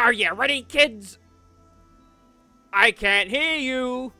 Are you ready, kids? I can't hear you.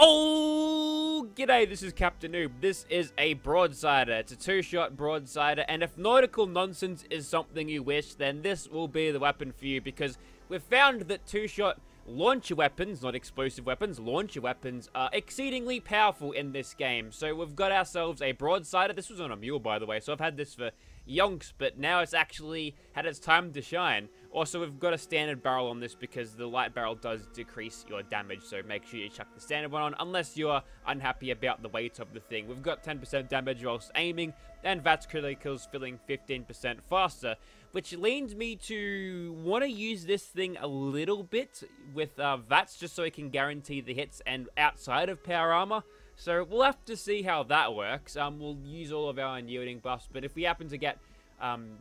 Oh, g'day, this is Captain Noob. This is a broadsider. It's a two-shot broadsider, and if nautical nonsense is something you wish, then this will be the weapon for you, because we've found that two-shot launcher weapons, not explosive weapons, launcher weapons, are exceedingly powerful in this game. So we've got ourselves a broadsider. This was on a mule, by the way, so I've had this for yonks, but now it's actually had its time to shine. Also, we've got a standard barrel on this because the light barrel does decrease your damage, so make sure you chuck the standard one on unless you're unhappy about the weight of the thing. We've got 10% damage whilst aiming, and VATS critical kills filling 15% faster, which leads me to want to use this thing a little bit with VATS just so it can guarantee the hits and outside of power armor. So we'll have to see how that works. We'll use all of our unyielding buffs, but if we happen to get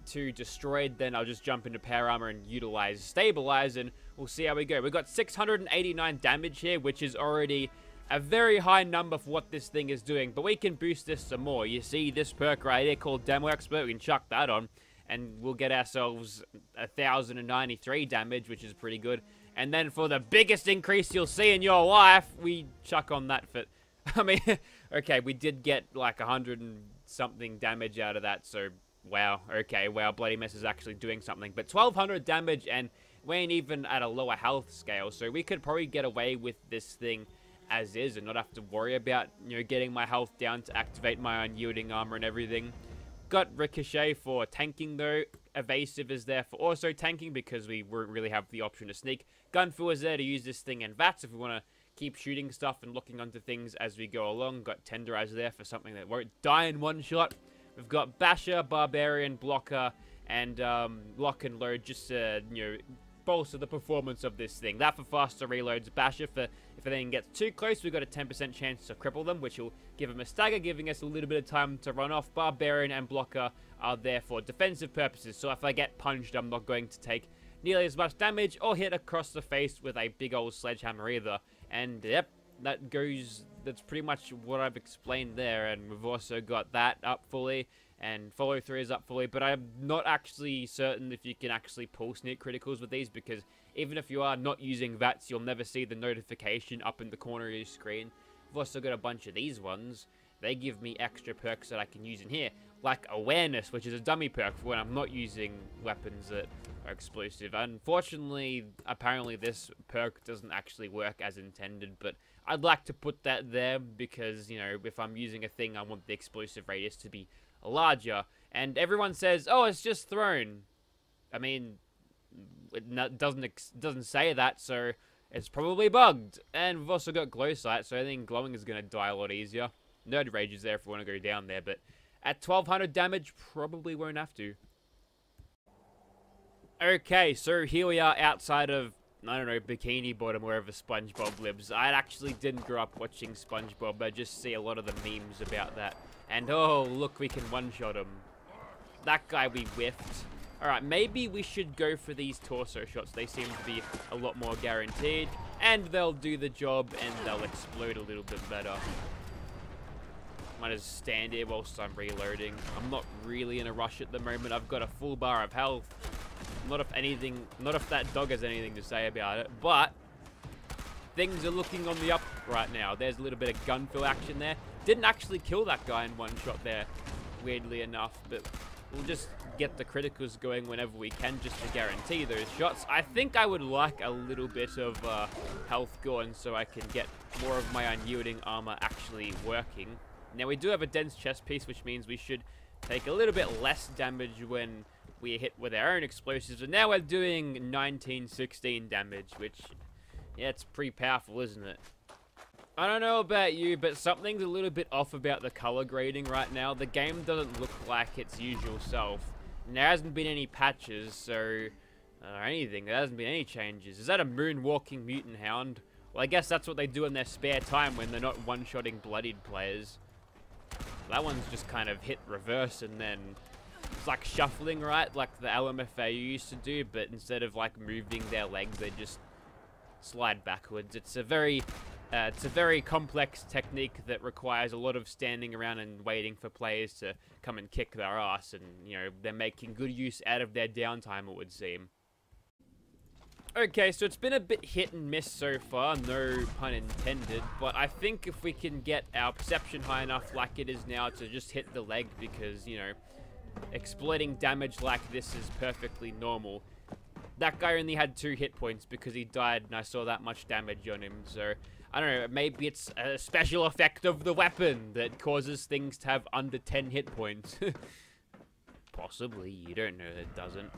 too destroyed, then I'll just jump into power armor and utilize stabilize, and we'll see how we go. We've got 689 damage here, which is already a very high number for what this thing is doing, but we can boost this some more. You see this perk right here called Demo Expert, we can chuck that on, and we'll get ourselves 1,093 damage, which is pretty good. And then for the biggest increase you'll see in your life, we chuck on that fit. I mean, okay, we did get like 100 and something damage out of that, so wow, okay, wow, Bloody Mess is actually doing something. But 1,200 damage, and we ain't even at a lower health scale, so we could probably get away with this thing as is and not have to worry about, you know, getting my health down to activate my unyielding armor and everything. Got Ricochet for tanking though. Evasive is there for also tanking because we won't really have the option to sneak. Gunfoor is there to use this thing in VATS if we want to keep shooting stuff and looking onto things as we go along. Got Tenderizer there for something that won't die in one shot. We've got Basher, Barbarian, Blocker, and Lock and Load just to, you know, bolster the performance of this thing. That for faster reloads. Basher for if anything gets too close, we've got a 10% chance to cripple them, which will give them a stagger, giving us a little bit of time to run off. Barbarian and Blocker are there for defensive purposes, so if I get punched, I'm not going to take nearly as much damage or hit across the face with a big old sledgehammer either. And yep, that goes, that's pretty much what I've explained there. And we've also got that up fully, and follow through is up fully, but I'm not actually certain if you can actually pull sneak criticals with these, because even if you are not using VATS, you'll never see the notification up in the corner of your screen. I've also got a bunch of these ones. They give me extra perks that I can use in here, like Awareness, which is a dummy perk for when I'm not using weapons that are explosive. Unfortunately, apparently this perk doesn't actually work as intended, but I'd like to put that there because, you know, if I'm using a thing, I want the explosive radius to be larger. And everyone says, oh, it's just thrown. I mean, it doesn't say that, so it's probably bugged. And we've also got glow sight, so I think glowing is going to die a lot easier. Nerd Rage is there if we want to go down there, but at 1,200 damage, probably won't have to. Okay, so here we are outside of, I don't know, Bikini Bottom, wherever Spongebob lives. I actually didn't grow up watching Spongebob. I just see a lot of the memes about that. And oh, look, we can one-shot him. That guy we whiffed. Alright, maybe we should go for these torso shots. They seem to be a lot more guaranteed. And they'll do the job, and they'll explode a little bit better. Might just stand here whilst I'm reloading. I'm not really in a rush at the moment. I've got a full bar of health. Not if that dog has anything to say about it, but things are looking on the up right now. There's a little bit of gunfill action there. Didn't actually kill that guy in one shot there, weirdly enough, but we'll just get the criticals going whenever we can just to guarantee those shots. I think I would like a little bit of health gone so I can get more of my unyielding armor actually working. Now, we do have a dense chest piece, which means we should take a little bit less damage when we hit with our own explosives. And now we're doing 1916 damage, which, yeah, it's pretty powerful, isn't it? I don't know about you, but something's a little bit off about the color grading right now. The game doesn't look like its usual self. And there hasn't been any patches, so, or anything. There hasn't been any changes. Is that a moonwalking mutant hound? Well, I guess that's what they do in their spare time when they're not one-shotting bloodied players. That one's just kind of hit reverse and then it's like shuffling, right? Like the LMFA used to do, but instead of like moving their legs, they just slide backwards. It's a very complex technique that requires a lot of standing around and waiting for players to come and kick their ass, and, you know, they're making good use out of their downtime, it would seem. Okay, so it's been a bit hit and miss so far, no pun intended, but I think if we can get our perception high enough like it is now to just hit the leg, because, you know, exploiting damage like this is perfectly normal. That guy only had 2 hit points because he died and I saw that much damage on him, so I don't know, maybe it's a special effect of the weapon that causes things to have under 10 hit points. Possibly, you don't know, that doesn't.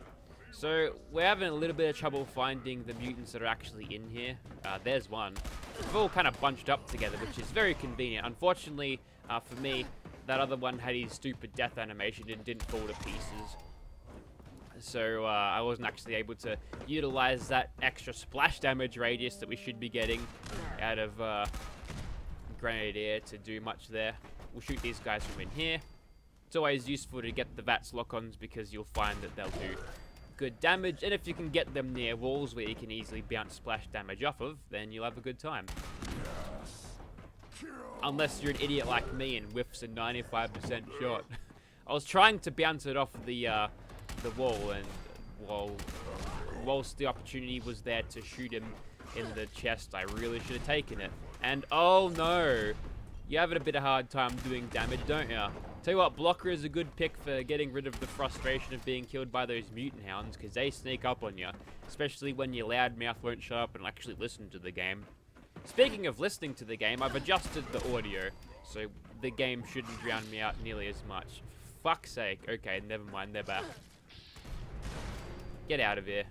So, we're having a little bit of trouble finding the mutants that are actually in here. There's one. They've all kind of bunched up together, which is very convenient. Unfortunately, for me, that other one had his stupid death animation and didn't fall to pieces. So, I wasn't actually able to utilize that extra splash damage radius that we should be getting out of Grenadier to do much there. We'll shoot these guys from in here. It's always useful to get the VATS lock-ons because you'll find that they'll do good damage, and if you can get them near walls where you can easily bounce splash damage off of, then you'll have a good time. Unless you're an idiot like me and whiffs a 95% shot. I was trying to bounce it off the wall, and whilst the opportunity was there to shoot him in the chest, I really should have taken it. And oh no, you're having a bit of hard time doing damage, don't you? Tell you what, Blocker is a good pick for getting rid of the frustration of being killed by those mutant hounds, because they sneak up on you, especially when your loud mouth won't shut up and actually listen to the game. Speaking of listening to the game, I've adjusted the audio, so the game shouldn't drown me out nearly as much. Fuck's sake. Okay, never mind, they're back. Get out of here.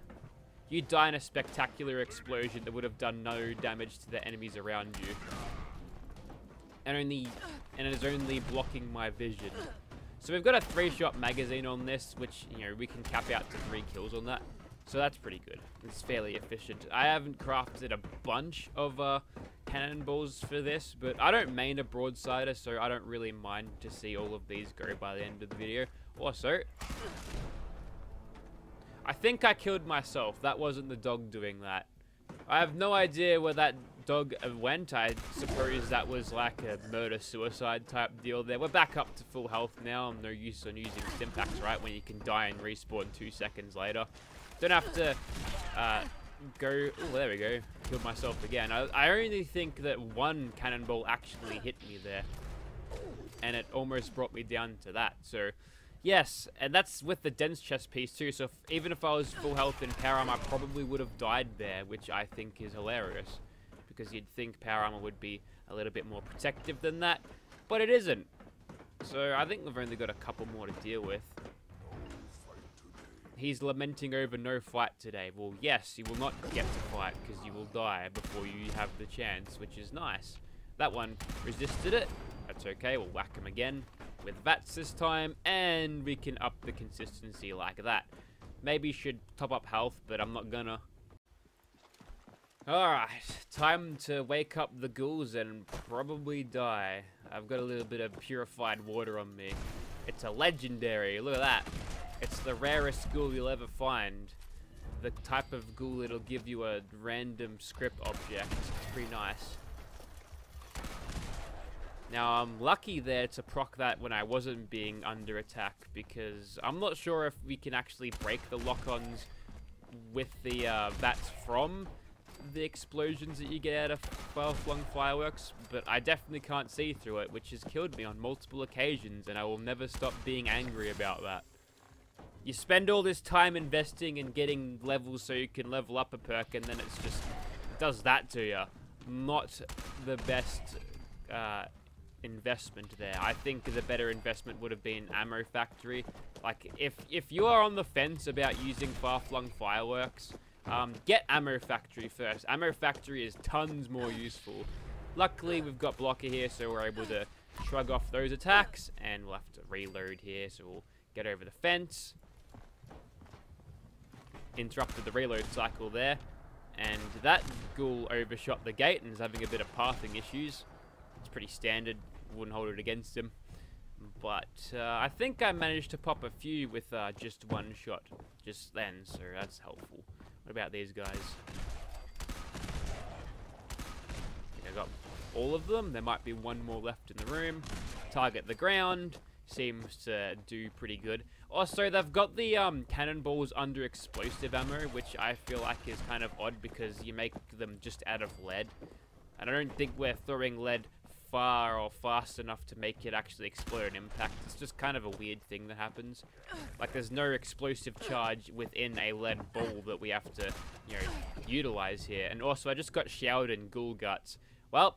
You die in a spectacular explosion that would have done no damage to the enemies around you. And it is only blocking my vision. So we've got a 3-shot magazine on this, which, you know, we can cap out to 3 kills on that. So that's pretty good. It's fairly efficient. I haven't crafted a bunch of cannonballs for this, but I don't main a broadsider, so I don't really mind to see all of these go by the end of the video. Also, I think I killed myself. That wasn't the dog doing that. I have no idea where that dog went. I suppose that was like a murder-suicide type deal there. We're back up to full health now. No use on using Stimpax, right, when you can die and respawn 2 seconds later. Don't have to go... Oh, there we go. Killed myself again. I only think that one cannonball actually hit me there. And it almost brought me down to that, so... Yes, and that's with the dense chest piece too, so even if I was full health in power armor, I probably would have died there, which I think is hilarious. Because you'd think power armor would be a little bit more protective than that, but it isn't. So I think we've only got a couple more to deal with. He's lamenting over no fight today. Well, yes, you will not get to fight, because you will die before you have the chance, which is nice. That one resisted it. That's okay, we'll whack him again. With VATS this time, and we can up the consistency like that. Maybe should top up health, but I'm not gonna. Alright, time to wake up the ghouls and probably die. I've got a little bit of purified water on me. It's a legendary, look at that. It's the rarest ghoul you'll ever find. The type of ghoul it'll give you a random script object. It's pretty nice. Now, I'm lucky there to proc that when I wasn't being under attack, because I'm not sure if we can actually break the lock-ons with the VATS from the explosions that you get out of Far Flung Fireworks, but I definitely can't see through it, which has killed me on multiple occasions, and I will never stop being angry about that. You spend all this time investing and getting levels so you can level up a perk, and then it's just... It does that to you. Not the best... investment there. I think the better investment would have been Ammo Factory. Like, if you are on the fence about using Far Flung Fireworks, get Ammo Factory first. Ammo Factory is tons more useful. Luckily, we've got Blocker here, so we're able to shrug off those attacks, and we'll have to reload here, so we'll get over the fence. Interrupted the reload cycle there, and that ghoul overshot the gate and is having a bit of pathing issues. It's pretty standard. Wouldn't hold it against him, but I think I managed to pop a few with just one shot just then, so that's helpful. What about these guys? I think I got all of them. There might be one more left in the room. Target the ground seems to do pretty good. Also, they've got the cannonballs under explosive ammo, which I feel like is kind of odd because you make them just out of lead. And I don't think we're throwing lead far or fast enough to make it actually explode and impact. It's just kind of a weird thing that happens. Like, there's no explosive charge within a lead ball that we have to, you know, utilize here. And also, I just got showered in ghoul guts. Well,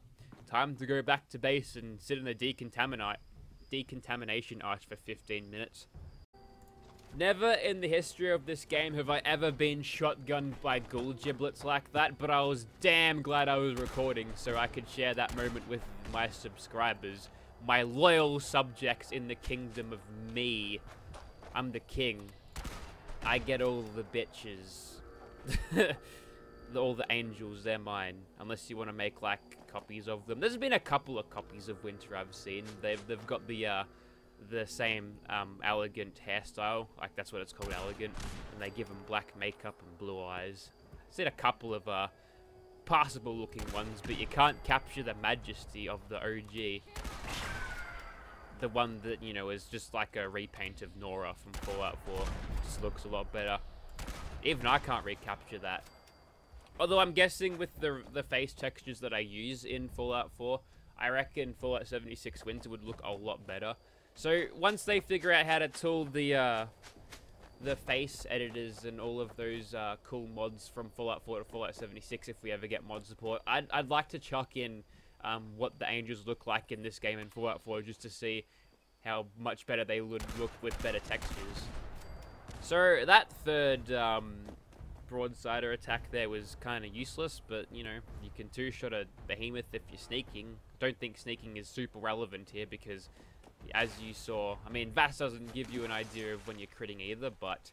time to go back to base and sit in the decontamination arch for 15 minutes. Never in the history of this game have I ever been shotgunned by ghoul giblets like that, but I was damn glad I was recording so I could share that moment with my subscribers, my loyal subjects in the kingdom of me. I'm the king. I get all the bitches. All the angels, they're mine. Unless you want to make, like, copies of them. There's been a couple of copies of Winter I've seen. They've got the same elegant hairstyle, like that's what it's called, elegant, and they give them black makeup and blue eyes. I've seen a couple of passable looking ones, but you can't capture the majesty of the OG, the one that, you know, is just like a repaint of Nora from Fallout 4, just looks a lot better. Even I can't recapture that, although I'm guessing with the face textures that I use in Fallout 4, I reckon Fallout 76 Winter would look a lot better. So once they figure out how to tool the face editors and all of those cool mods from Fallout 4 to Fallout 76, if we ever get mod support, I'd like to chuck in what the angels look like in this game in Fallout 4 just to see how much better they would look with better textures. So that third broadsider attack there was kind of useless, but you know, you can two-shot a behemoth if you're sneaking. Don't think sneaking is super relevant here because, as you saw, I mean, VATS doesn't give you an idea of when you're critting either, but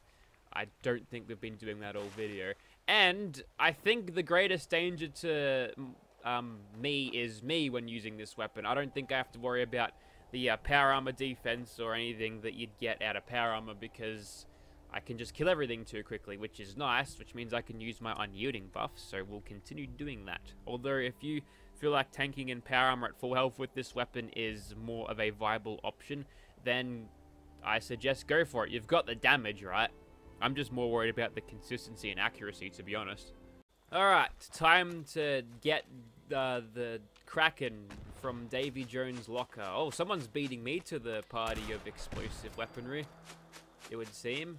I don't think we've been doing that all video. And I think the greatest danger to me is me when using this weapon. I don't think I have to worry about the power armor defense or anything that you'd get out of power armor because I can just kill everything too quickly, which is nice, which means I can use my unyielding buff, so we'll continue doing that. Although, if you feel like tanking in power armor at full health with this weapon is more of a viable option, then I suggest go for it. You've got the damage, right? I'm just more worried about the consistency and accuracy, to be honest. Alright, time to get the Kraken from Davy Jones' locker. Oh, someone's beating me to the party of explosive weaponry, it would seem.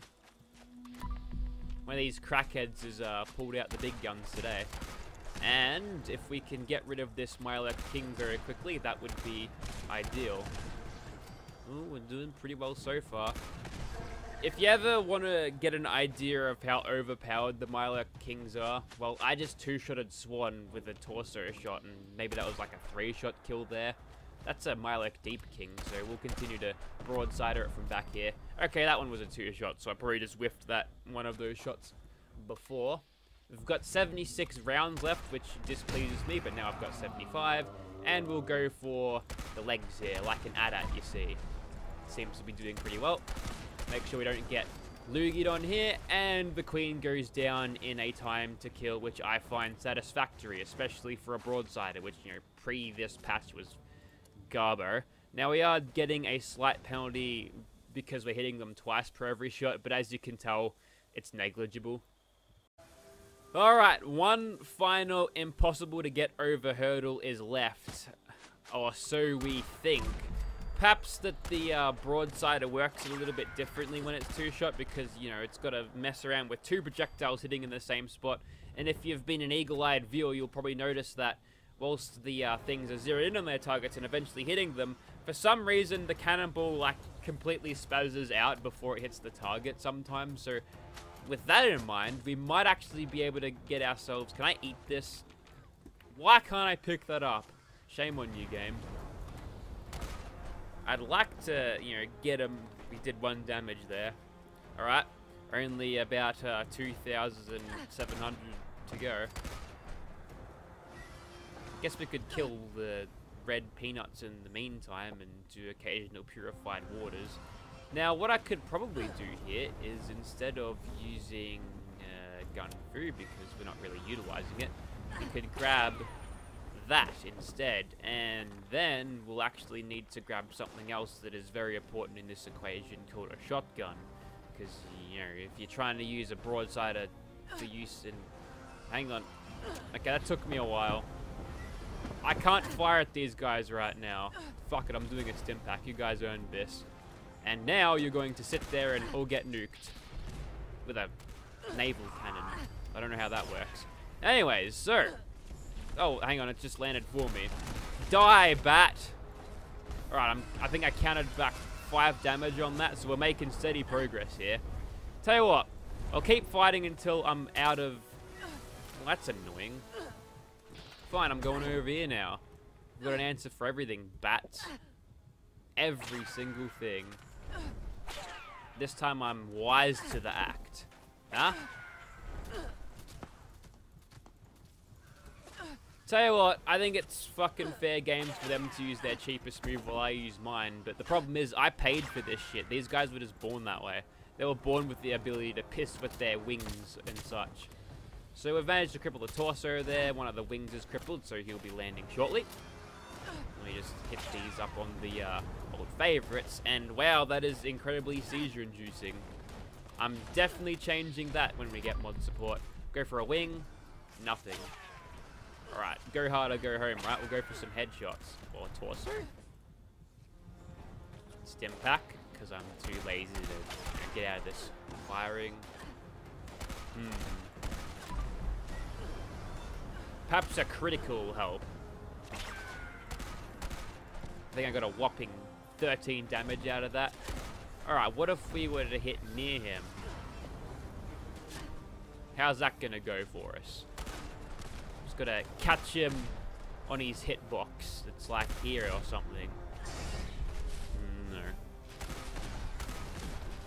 One of these crackheads has pulled out the big guns today. And if we can get rid of this Mylek King very quickly, that would be ideal. Ooh, we're doing pretty well so far. If you ever want to get an idea of how overpowered the Mylek Kings are, well, I just two-shotted Swan with a torso shot, and maybe that was like a three-shot kill there. That's a Mylek Deep King, so we'll continue to broadsider it from back here. Okay, that one was a two-shot, so I probably just whiffed that one of those shots before. We've got 76 rounds left, which displeases me, but now I've got 75. And we'll go for the legs here, like an AT-AT, you see. Seems to be doing pretty well. Make sure we don't get loogied on here, and the queen goes down in a time to kill, which I find satisfactory, especially for a broadsider, which, you know, pre this patch was garbo. Now we are getting a slight penalty because we're hitting them twice per every shot, but as you can tell, it's negligible. Alright, one final impossible to get over hurdle is left, or so we think. Perhaps that the broadsider works a little bit differently when it's two-shot because, you know, it's got to mess around with two projectiles hitting in the same spot. And if you've been an eagle-eyed viewer, you'll probably notice that whilst the things are zeroed in on their targets and eventually hitting them, for some reason the cannonball, like, completely spazzes out before it hits the target sometimes, so with that in mind, we might actually be able to get ourselves... Can I eat this? Why can't I pick that up? Shame on you, game. I'd like to, you know, get him. We did one damage there. Alright. Only about 2,700 to go. Guess we could kill the red peanuts in the meantime and do occasional purified waters. Now, what I could probably do here is, instead of using Gunfoor, because we're not really utilizing it, we could grab that instead, and then we'll actually need to grab something else that is very important in this equation called a shotgun. because, you know, if you're trying to use a broadsider for use in... Hang on. Okay, that took me a while. I can't fire at these guys right now. Fuck it, I'm doing a Stimpack. You guys earned this. And now you're going to sit there and all get nuked. With a naval cannon. I don't know how that works. Anyways, so... Oh, hang on, it just landed for me. Die, bat! Alright, I think I counted back 5 damage on that, so we're making steady progress here. Tell you what, I'll keep fighting until I'm out of... Well, that's annoying. Fine, I'm going over here now. I've got an answer for everything, bats. Every single thing. This time I'm wise to the act. Huh? Tell you what, I think it's fucking fair games for them to use their cheapest move while I use mine, but the problem is I paid for this shit. These guys were just born that way. They were born with the ability to piss with their wings and such. So we've managed to cripple the torso there. One of the wings is crippled, so he'll be landing shortly. Let me just hit these up on the old favorites, and wow, that is incredibly seizure-inducing. I'm definitely changing that when we get mod support. Go for a wing, nothing. Alright, go harder, go home, right? We'll go for some headshots. Or torso. Stimpack, because I'm too lazy to get out of this firing. Perhaps a critical will help. I think I got a whopping 13 damage out of that. Alright, what if we were to hit near him? How's that gonna go for us? Just gotta catch him on his hitbox. It's like here or something. No.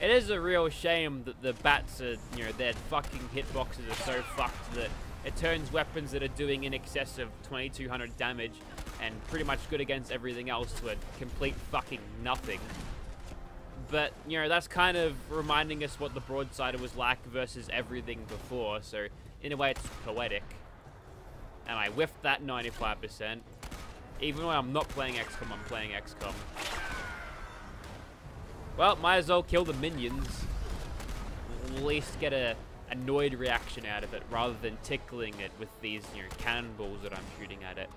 It is a real shame that the bats are, you know, their fucking hitboxes are so fucked that it turns weapons that are doing in excess of 2200 damage and pretty much good against everything else to a complete fucking nothing. But, you know, that's kind of reminding us what the broadsider was like versus everything before, so in a way it's poetic. And I whiffed that 95%. Even when I'm not playing XCOM, I'm playing XCOM. Well, might as well kill the minions. At least get a annoyed reaction out of it, rather than tickling it with these, you know, cannonballs that I'm shooting at it.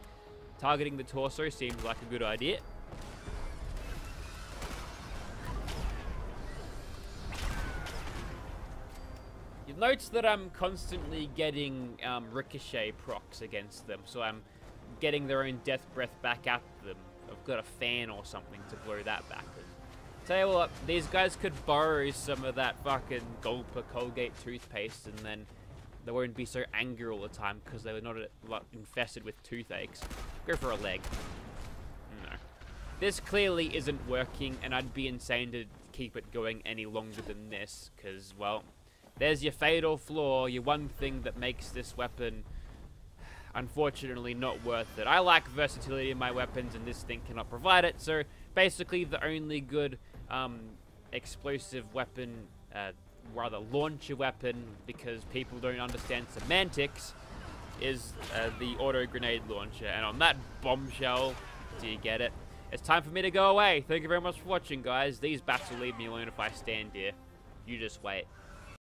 Targeting the torso seems like a good idea. You'll notice that I'm constantly getting ricochet procs against them, so I'm getting their own death breath back at them. I've got a fan or something to blow that back. And tell you what, these guys could borrow some of that fucking Gulper Colgate toothpaste, and then they won't be so angry all the time because they were not infested with toothaches. Go for a leg. No. This clearly isn't working, and I'd be insane to keep it going any longer than this because, well, there's your fatal flaw, your one thing that makes this weapon, unfortunately, not worth it. I lack versatility in my weapons, and this thing cannot provide it, so basically the only good explosive weapon... rather launch a weapon, because people don't understand semantics, is the auto grenade launcher. And on that bombshell, do you get it? It's time for me to go away. Thank you very much for watching, guys. These bats will leave me alone if I stand here. You just wait.